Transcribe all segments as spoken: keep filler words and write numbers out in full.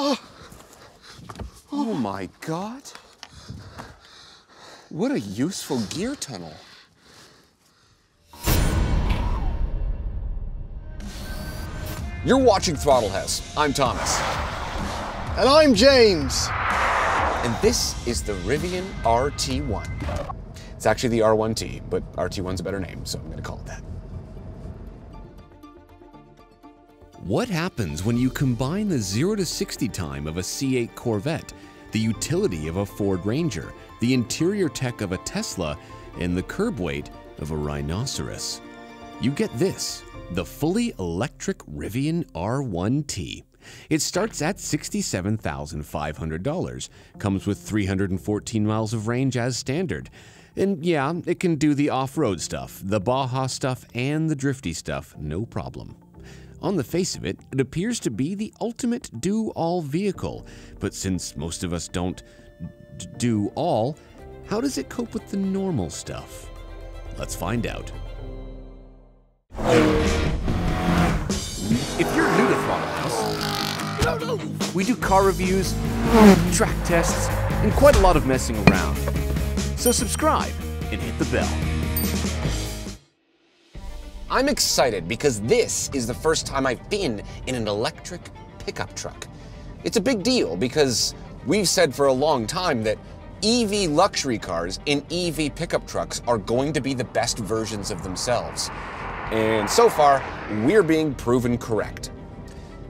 Oh. Oh my God. What a useful gear tunnel. You're watching Throttle House. I'm Thomas. And I'm James. And this is the Rivian R T one. It's actually the R one T, but R T one's a better name, so I'm gonna call it that. What happens when you combine the zero to sixty time of a C eight Corvette, the utility of a Ford Ranger, the interior tech of a Tesla, and the curb weight of a rhinoceros? You get this, the fully electric Rivian R one T. It starts at sixty-seven thousand five hundred dollars, comes with three hundred fourteen miles of range as standard. And yeah, it can do the off-road stuff, the Baja stuff, and the drifty stuff, no problem. On the face of it, it appears to be the ultimate do-all vehicle. But since most of us don't do all, how does it cope with the normal stuff? Let's find out. If you're new to Throttle House, we do car reviews, track tests, and quite a lot of messing around. So subscribe and hit the bell. I'm excited because this is the first time I've been in an electric pickup truck. It's a big deal because we've said for a long time that E V luxury cars and E V pickup trucks are going to be the best versions of themselves. And so far, we're being proven correct.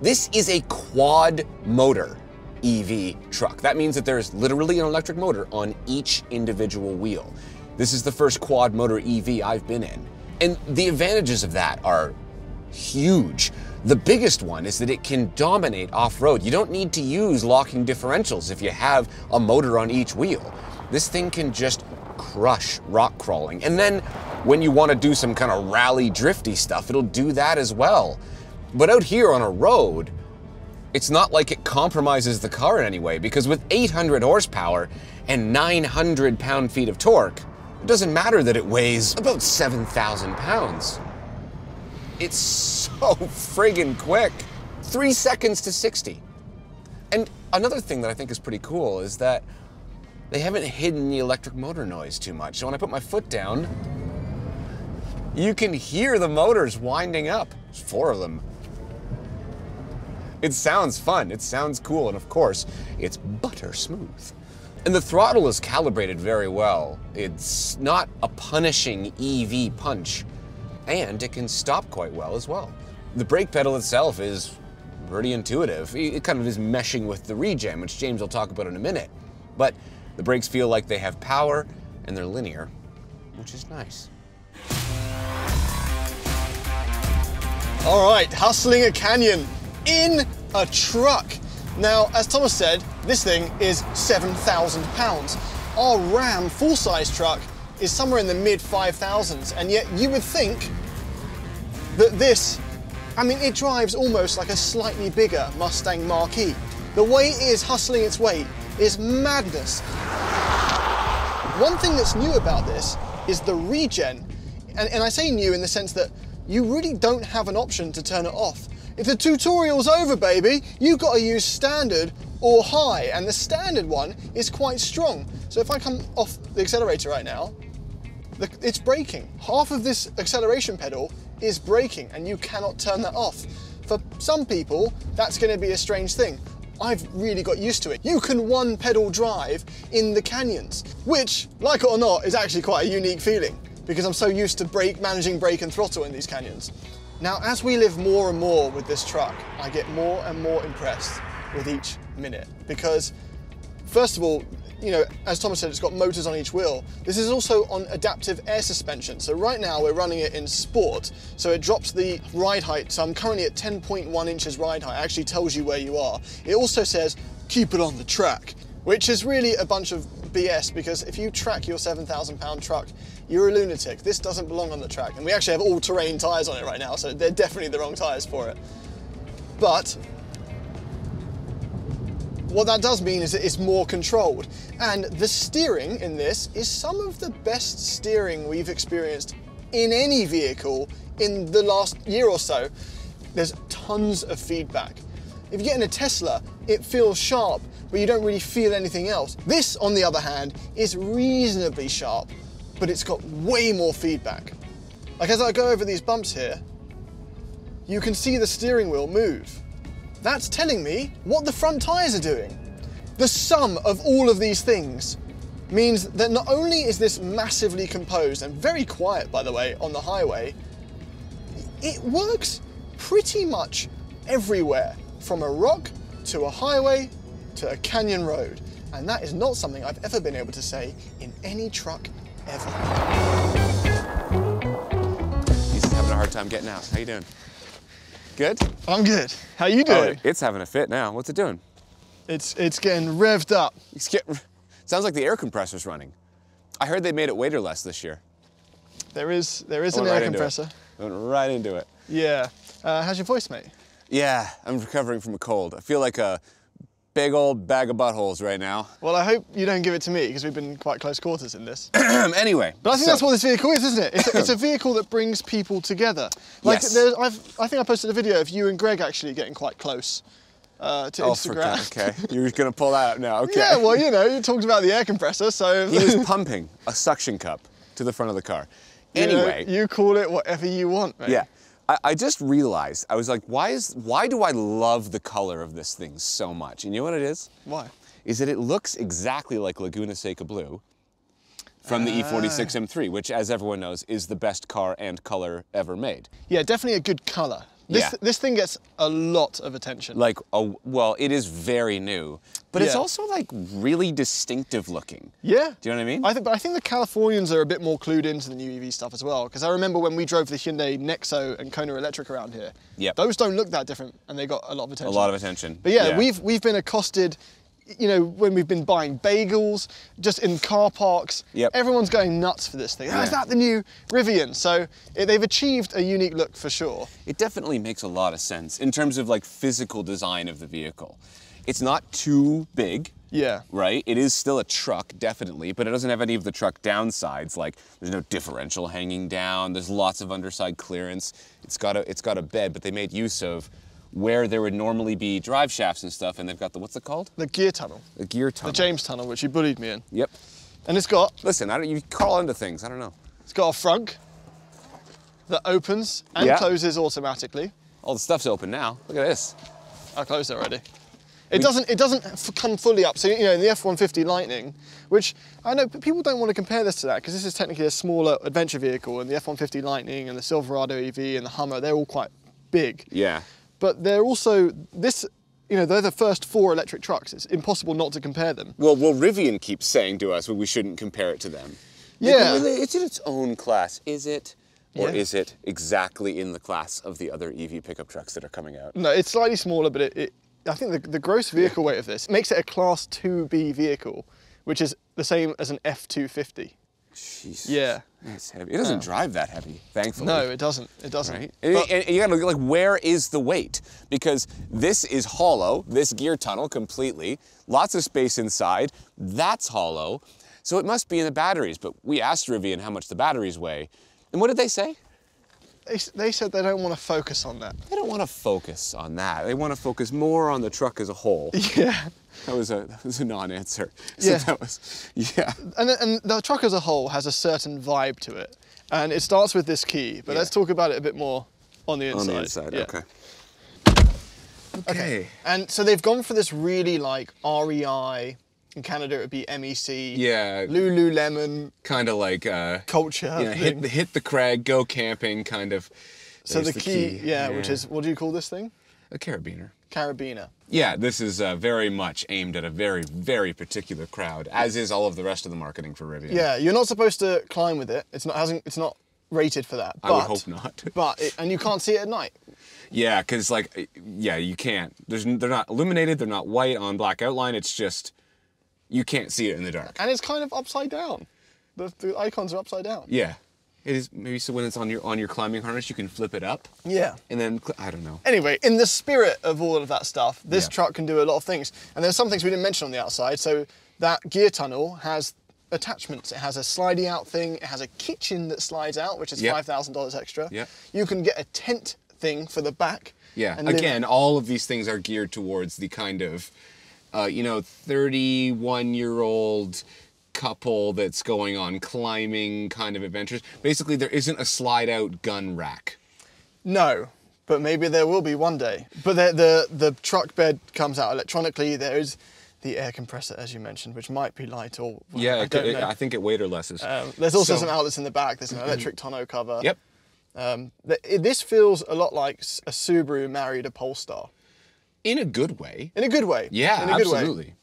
This is a quad motor E V truck. That means that there is literally an electric motor on each individual wheel. This is the first quad motor E V I've been in. And the advantages of that are huge. The biggest one is that it can dominate off-road. You don't need to use locking differentials if you have a motor on each wheel. This thing can just crush rock crawling. And then when you want to do some kind of rally drifty stuff, it'll do that as well. But out here on a road, it's not like it compromises the car in any way, because with eight hundred horsepower and nine hundred pound-feet of torque, it doesn't matter that it weighs about seven thousand pounds. It's so friggin' quick. Three seconds to sixty. And another thing that I think is pretty cool is that they haven't hidden the electric motor noise too much. So when I put my foot down, you can hear the motors winding up. There's four of them. It sounds fun, it sounds cool, and of course, it's butter smooth. And the throttle is calibrated very well. It's not a punishing E V punch, and it can stop quite well as well. The brake pedal itself is pretty intuitive. It kind of is meshing with the regen, which James will talk about in a minute. But the brakes feel like they have power and they're linear, which is nice. All right, hustling a canyon in a truck. Now, as Thomas said, this thing is seven thousand pounds. Our Ram full-size truck is somewhere in the mid five thousands, and yet you would think that this, I mean, it drives almost like a slightly bigger Mustang Mach-E. The way it is hustling its weight is madness. One thing that's new about this is the regen. And, and I say new in the sense that you really don't have an option to turn it off. If the tutorial's over, baby, you've got to use standard or high, and the standard one is quite strong. So if I come off the accelerator right now, the, it's braking. Half of this acceleration pedal is braking, and you cannot turn that off. For some people, that's going to be a strange thing. I've really got used to it. You can one pedal drive in the canyons, which, like it or not, is actually quite a unique feeling because I'm so used to brake, managing brake and throttle in these canyons. Now, as we live more and more with this truck, I get more and more impressed with each minute because, first of all, you know, as Thomas said, it's got motors on each wheel. This is also on adaptive air suspension. So right now we're running it in sport, so it drops the ride height. So I'm currently at ten point one inches ride height. It actually tells you where you are. It also says, keep it on the track, which is really a bunch of B S because if you track your seven thousand pound truck, you're a lunatic. This doesn't belong on the track. And we actually have all-terrain tires on it right now, so they're definitely the wrong tires for it. But what that does mean is that it's more controlled. And the steering in this is some of the best steering we've experienced in any vehicle in the last year or so. There's tons of feedback. If you get in a Tesla, it feels sharp, but you don't really feel anything else. This, on the other hand, is reasonably sharp, but it's got way more feedback. Like as I go over these bumps here, you can see the steering wheel move. That's telling me what the front tires are doing. The sum of all of these things means that not only is this massively composed and very quiet, by the way, on the highway, it works pretty much everywhere, from a rock to a highway to a canyon road. And that is not something I've ever been able to say in any truck ever. He's having a hard time getting out. How you doing? Good? I'm good. How you doing? Oh, it's having a fit now. What's it doing? It's it's getting revved up. It's getting, sounds like the air compressor's running. I heard they made it weighterless this year. There is there is an air compressor. I went right into it. Yeah. Uh, how's your voice, mate? Yeah, I'm recovering from a cold. I feel like a big old bag of buttholes right now. Well, I hope you don't give it to me because we've been quite close quarters in this. Anyway. But I think so. That's what this vehicle is, isn't it? It's a, it's a vehicle that brings people together. Like, yes. There, I've, I think I posted a video of you and Greg actually getting quite close uh, to oh, Instagram. Okay, you're going to pull out now, okay. Yeah, well, you know, you talked about the air compressor, so. He was pumping a suction cup to the front of the car. Anyway. You know, you call it whatever you want, mate. Yeah. I just realized, I was like, why is, why do I love the color of this thing so much? And you know what it is? Why? Is that it looks exactly like Laguna Seca Blue from uh, the E forty-six M three, which, as everyone knows, is the best car and color ever made. Yeah, definitely a good color. This, yeah. This thing gets a lot of attention. Like, a, well, it is very new, but yeah. It's also like really distinctive looking. Yeah. Do you know what I mean? I th but I think the Californians are a bit more clued into the new E V stuff as well, because I remember when we drove the Hyundai Nexo and Kona Electric around here. Yeah. Those don't look that different, and they got a lot of attention. A lot of attention. But yeah, yeah. we've we've been accosted, you know, when we've been buying bagels, just in car parks. Yep. Everyone's going nuts for this thing. Yeah. Oh, is that the new Rivian? So it, they've achieved a unique look for sure. It definitely makes a lot of sense in terms of like physical design of the vehicle. It's not too big. Yeah. Right? It is still a truck, definitely, but it doesn't have any of the truck downsides. Like there's no differential hanging down. There's lots of underside clearance. It's got a, it's got a bed, but they made use of where there would normally be drive shafts and stuff, and they've got the, what's it called? The gear tunnel. The gear tunnel. The James tunnel, which you bullied me in. Yep. And it's got... Listen, I don't, you crawl into things, I don't know. It's got a frunk that opens and yeah. closes automatically. All the stuff's open now. Look at this. I closed it already. It we... doesn't It doesn't f come fully up. So, you know, in the F one fifty Lightning, which I know people don't want to compare this to that because this is technically a smaller adventure vehicle, and the F one fifty Lightning and the Silverado E V and the Hummer, they're all quite big. Yeah. But they're also, this, you know, they're the first four electric trucks. It's impossible not to compare them. Well, well Rivian keeps saying to us, well, we shouldn't compare it to them. Yeah. It's in its own class, is it? Or yeah. is it exactly in the class of the other E V pickup trucks that are coming out? No, it's slightly smaller, but it, it, I think the, the gross vehicle weight of this makes it a class two B vehicle, which is the same as an F two fifty. Jeez. Yeah. That's heavy. It doesn't oh. drive that heavy, thankfully. No, it doesn't. It doesn't. Right? But and, and you gotta look, like, where is the weight? Because this is hollow, this gear tunnel completely, lots of space inside, that's hollow, so it must be in the batteries. But we asked Rivian how much the batteries weigh, and what did they say? They, they said they don't want to focus on that. They don't want to focus on that. They want to focus more on the truck as a whole. Yeah. That was a, that was a non-answer. So yeah. That was, yeah. And, and the truck as a whole has a certain vibe to it. And it starts with this key, but yeah. let's talk about it a bit more on the inside. On the inside, yeah. okay. okay. Okay. And so they've gone for this really like R E I, in Canada it would be M E C, yeah, Lululemon. Kind of like... Uh, culture. Yeah, hit, hit the crag, go camping, kind of. So the, the key, key. Yeah, yeah, which is, what do you call this thing? A carabiner. Carabiner. Yeah, this is uh, very much aimed at a very, very particular crowd, as is all of the rest of the marketing for Rivian. Yeah, you're not supposed to climb with it. It's not hasn't it's not rated for that. But, I would hope not. But it, and you can't see it at night. Yeah, because like, yeah, you can't. There's they're not illuminated. They're not white on black outline. It's just you can't see it in the dark. And it's kind of upside down. The, the icons are upside down. Yeah. It is maybe so when it's on your on your climbing harness you can flip it up. Yeah. And then I don't know. Anyway, in the spirit of all of that stuff, this yeah. truck can do a lot of things. And there's some things we didn't mention on the outside. So that gear tunnel has attachments. It has a sliding out thing. It has a kitchen that slides out, which is yep. five thousand dollars extra. Yeah. You can get a tent thing for the back. Yeah, and again, then, all of these things are geared towards the kind of, uh, you know, thirty-one-year-old couple that's going on climbing kind of adventures. Basically, there isn't a slide-out gun rack. No, but maybe there will be one day. But the, the, the truck bed comes out electronically. There is the air compressor, as you mentioned, which might be light or... Well, yeah, I, it, it, I think it weight or less is. Um, there's also so, some outlets in the back. There's an electric tonneau cover. Yep. Um, this feels a lot like a Subaru married a Polestar. In a good way. In a good way. Yeah, in a good absolutely. Way.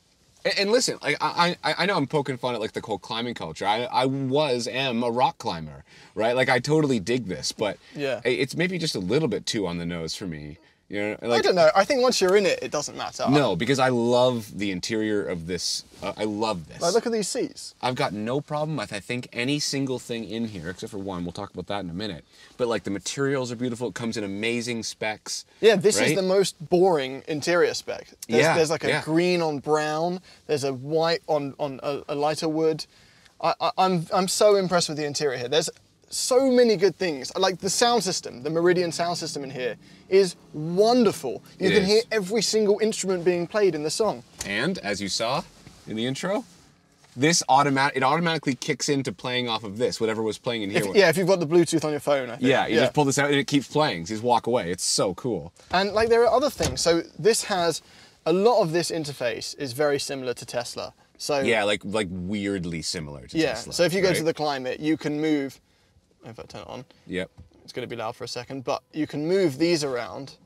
And listen, like, I, I I know I'm poking fun at like the whole climbing culture. I I was am a rock climber, right? Like I totally dig this, but yeah, it's maybe just a little bit too on the nose for me. You know, like, I don't know. I think once you're in it, it doesn't matter. No, because I love the interior of this. Uh, I love this. Like, look at these seats. I've got no problem with, I think, any single thing in here, except for one. We'll talk about that in a minute. But, like, the materials are beautiful. It comes in amazing specs. Yeah, this right? is the most boring interior spec. There's, yeah. There's, like, a yeah. green on brown. There's a white on, on a, a lighter wood. I, I, I'm, I'm so impressed with the interior here. There's... so many good things. Like the sound system, the Meridian sound system in here is wonderful. You can hear every single instrument being played in the song. And as you saw in the intro, this automatic it automatically kicks into playing off of this, whatever was playing in here. If, yeah, if you've got the Bluetooth on your phone, I think. Yeah, you yeah. just pull this out and it keeps playing. So you just walk away. It's so cool. And like there are other things. So this has a lot of this interface is very similar to Tesla. So yeah, like like weirdly similar to yeah, Tesla. Yeah. So if you go right? to the climate, you can move. If I turn it on, yep. It's going to be loud for a second, but you can move these around.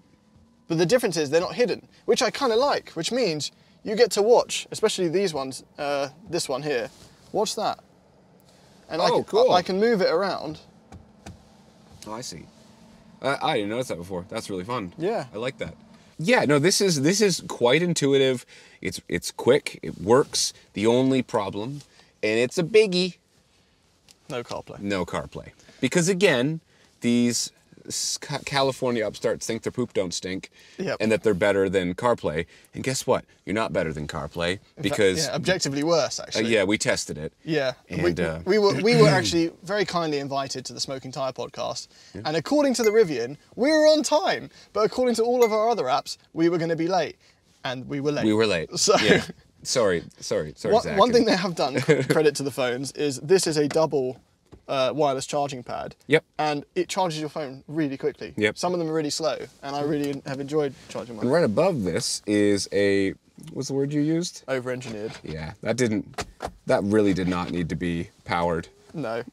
But the difference is they're not hidden, which I kind of like, which means you get to watch, especially these ones, uh, this one here. Watch that. And oh, I can, cool. I, I can move it around. Oh, I see. Uh, I didn't notice that before. That's really fun. Yeah. I like that. Yeah, no, this is this is quite intuitive. It's, it's quick. It works. The only problem, and it's a biggie. No CarPlay. No CarPlay. Because again, these California upstarts think their poop don't stink yep. and that they're better than CarPlay. And guess what? You're not better than CarPlay because... Yeah, objectively worse, actually. Uh, yeah, we tested it. Yeah. And, we, uh, we, were, we were actually very kindly invited to the Smoking Tire podcast. Yeah. And according to the Rivian, we were on time. But according to all of our other apps, we were going to be late. And we were late. We were late. So... Yeah. Sorry, sorry, sorry, One, Zach. one thing they have done, credit to the phones, is this is a double uh, wireless charging pad. Yep. And it charges your phone really quickly. Yep. Some of them are really slow, and I really have enjoyed charging my phone. And right above this is a, what's the word you used? Over-engineered. Yeah, that didn't, that really did not need to be powered. No.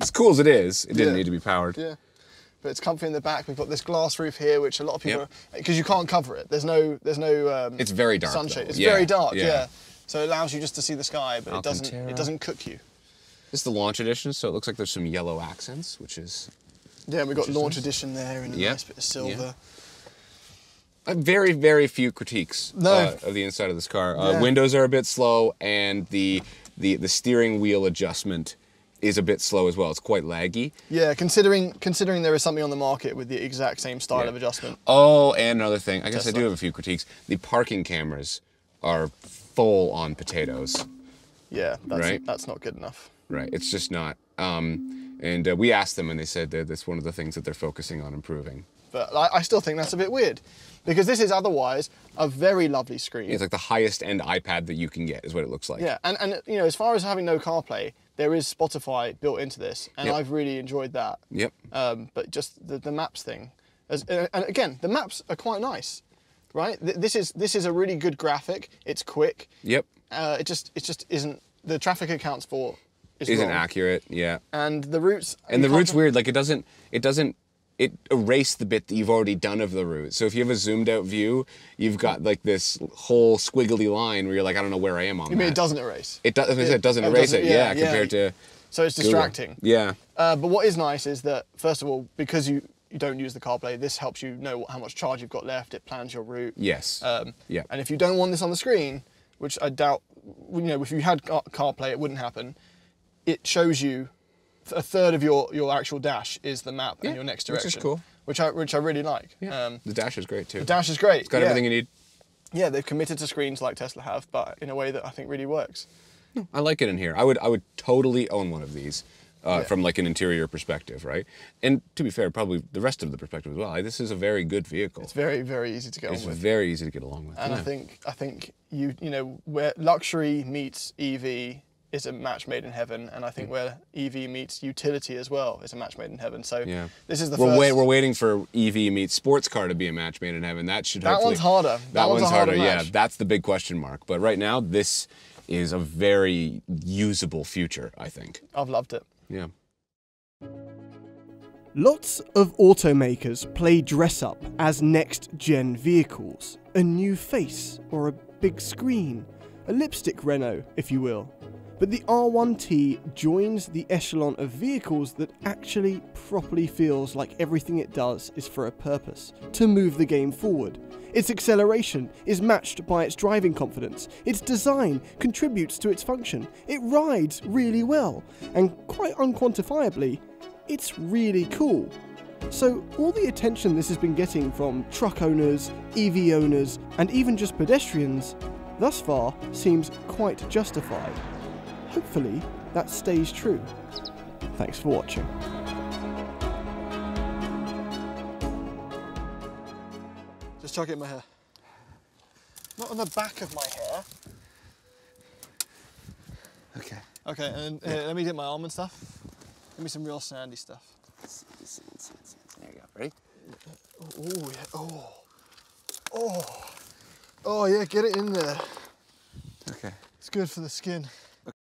As cool as it is, it didn't yeah. need to be powered. Yeah. But it's comfy in the back. We've got this glass roof here, which a lot of people, because yep. you can't cover it. There's no, there's no. Um, it's very dark. Sunshade. It's yeah. very dark. Yeah. yeah. So it allows you just to see the sky, but Alcantara. it doesn't. It doesn't cook you. This is the launch edition, so it looks like there's some yellow accents, which is. Yeah, we got launch edition there and a yep. nice bit of silver. Yeah. Very, very few critiques no. uh, of the inside of this car. Uh, yeah. Windows are a bit slow, and the the the steering wheel adjustment is a bit slow as well. It's quite laggy. Yeah, considering considering there is something on the market with the exact same style yeah. of adjustment. Oh, and another thing, I guess Tesla. I do have a few critiques. The parking cameras are full on potatoes. Yeah, that's, right? that's not good enough. Right, it's just not. Um, and uh, we asked them and they said that that's one of the things that they're focusing on improving. But I, I still think that's a bit weird because this is otherwise a very lovely screen. It's like the highest end iPad that you can get is what it looks like. Yeah, and, and you know, as far as having no CarPlay, there is Spotify built into this, and yep. I've really enjoyed that. Yep. Um, but just the, the maps thing, As, and again, the maps are quite nice, right? This is this is a really good graphic. It's quick. Yep. Uh, it just it just isn't the traffic accounts for is isn't wrong. accurate. Yeah. And the routes. And the route's weird. Like it doesn't it doesn't it erased the bit that you've already done of the route. So if you have a zoomed out view, you've got like this whole squiggly line where you're like, I don't know where I am on that. You mean it doesn't erase? It, do it, it doesn't it erase doesn't, it, yeah, yeah, yeah, compared to So it's distracting. Google. Yeah. Uh, but what is nice is that, first of all, because you, you don't use the CarPlay, this helps you know how much charge you've got left. It plans your route. Yes. Um, yeah. And if you don't want this on the screen, which I doubt, you know, if you had CarPlay, it wouldn't happen. It shows you a third of your, your actual dash is the map yeah, and your next direction. Which is cool. Which I, which I really like. Yeah. Um, the dash is great too. The dash is great. It's got yeah. everything you need. Yeah, they've committed to screens like Tesla have, but in a way that I think really works. I like it in here. I would I would totally own one of these. uh, yeah. from like an interior perspective, right? And to be fair, probably the rest of the perspective as well. This is a very good vehicle. It's very, very easy to get it's on with. It's very easy to get along with. And yeah. I think, I think you, you know, where luxury meets E V is a match made in heaven, and I think where E V meets utility as well is a match made in heaven. So yeah. this is the we're first. Wait, we're waiting for E V meets sports car to be a match made in heaven. That should. That one's harder. That, that one's, one's harder. harder yeah, that's the big question mark. But right now, this is a very usable future, I think. I've loved it. Yeah. Lots of automakers play dress up as next-gen vehicles, a new face or a big screen, a lipstick Renault, if you will. But the R one T joins the echelon of vehicles that actually properly feels like everything it does is for a purpose, to move the game forward. Its acceleration is matched by its driving confidence, its design contributes to its function, it rides really well, and quite unquantifiably, it's really cool. So all the attention this has been getting from truck owners, E V owners, and even just pedestrians, thus far seems quite justified. Hopefully, that stays true. Thanks for watching. Just chuck it in my hair. Not on the back of my hair. Okay. Okay, and yeah. uh, let me get my arm and stuff. Give me some real sandy stuff. There you go, ready? Oh, yeah, oh. Oh. Oh, yeah, get it in there. Okay. It's good for the skin.